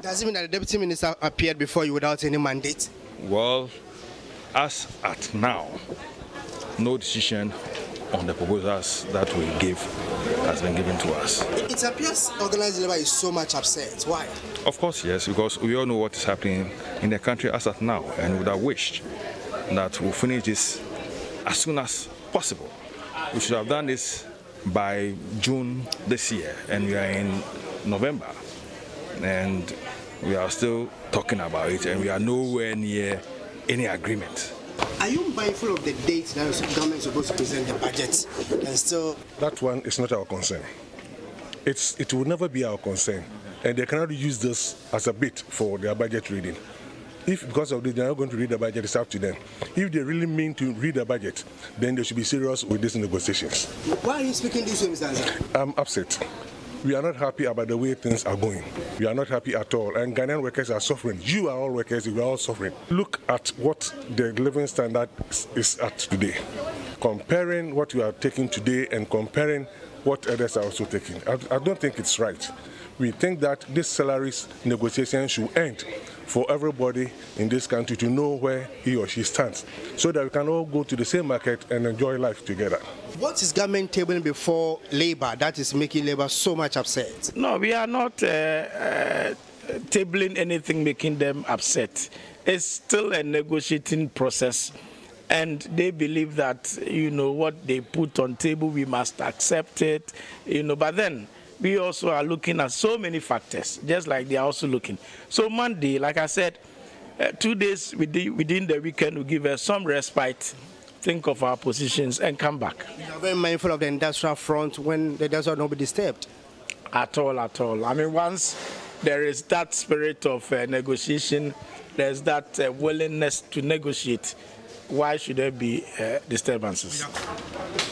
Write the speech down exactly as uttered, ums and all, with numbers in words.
Does it mean that the Deputy Minister appeared before you without any mandate? Well, as at now, no decision on the proposals that we gave has been given to us. It appears organized labor is so much upset. Why? Of course, yes, because we all know what is happening in the country as at now, and would have wished that we'll finish this as soon as possible. We should have done this by June this year, and we are in November, and we are still talking about it, and we are nowhere near any agreement. Are you mindful of the date that the government is supposed to present the budget? And so that one is not our concern. It's, it will never be our concern. And they cannot use this as a bait for their budget reading. If because of this they are not going to read the budget, it's up to them. If they really mean to read the budget, then they should be serious with these negotiations. Why are you speaking this way, Mister Anza? I'm upset. We are not happy about the way things are going. We are not happy at all. And Ghanaian workers are suffering. You are all workers, we are all suffering. Look at what the living standard is at today. Comparing what we are taking today and comparing what others are also taking. I, I don't think it's right. We think that this salaries negotiation should end for everybody in this country to know where he or she stands, so that we can all go to the same market and enjoy life together. What is government tabling before labor that is making labor so much upset? No, we are not uh, uh, tabling anything making them upset. It's still a negotiating process, and they believe that, you know, what they put on table, we must accept it, you know, but then we also are looking at so many factors, just like they are also looking. So Monday, like I said, uh, two days within, within the weekend will give us some respite, think of our positions, and come back. You are very mindful of the industrial front when the industrial not be disturbed? At all, at all. I mean, once there is that spirit of uh, negotiation, there's that uh, willingness to negotiate, why should there be uh, disturbances? Yeah.